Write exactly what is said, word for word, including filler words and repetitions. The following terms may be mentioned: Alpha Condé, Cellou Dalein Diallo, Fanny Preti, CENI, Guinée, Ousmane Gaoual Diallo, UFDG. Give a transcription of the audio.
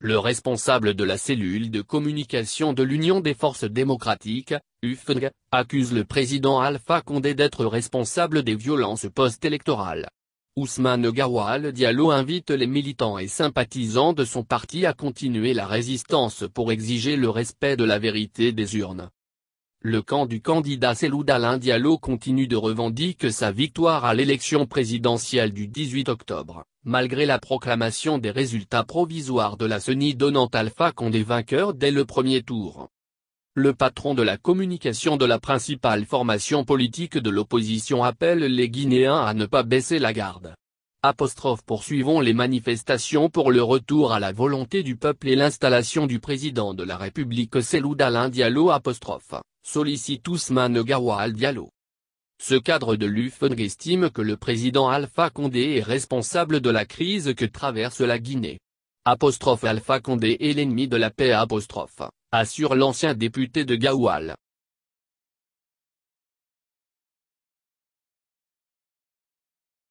Le responsable de la cellule de communication de l'Union des forces démocratiques, U F D G, accuse le président Alpha Condé d'être responsable des violences post-électorales. Ousmane Gaoual Diallo invite les militants et sympathisants de son parti à continuer la résistance pour exiger le respect de la vérité des urnes. Le camp du candidat Cellou Dalein Diallo continue de revendiquer sa victoire à l'élection présidentielle du dix-huit octobre, malgré la proclamation des résultats provisoires de la C E N I donnant Alpha Condé vainqueur dès le premier tour. Le patron de la communication de la principale formation politique de l'opposition appelle les Guinéens à ne pas baisser la garde. Apostrophe poursuivons les manifestations pour le retour à la volonté du peuple et l'installation du président de la République Cellou Dalein Diallo apostrophe, sollicite Ousmane Gaoual Diallo. Ce cadre de l'U F D G estime que le président Alpha Condé est responsable de la crise que traverse la Guinée. Apostrophe Alpha Condé est l'ennemi de la paix apostrophe. Assure l'ancien député de Gaoual.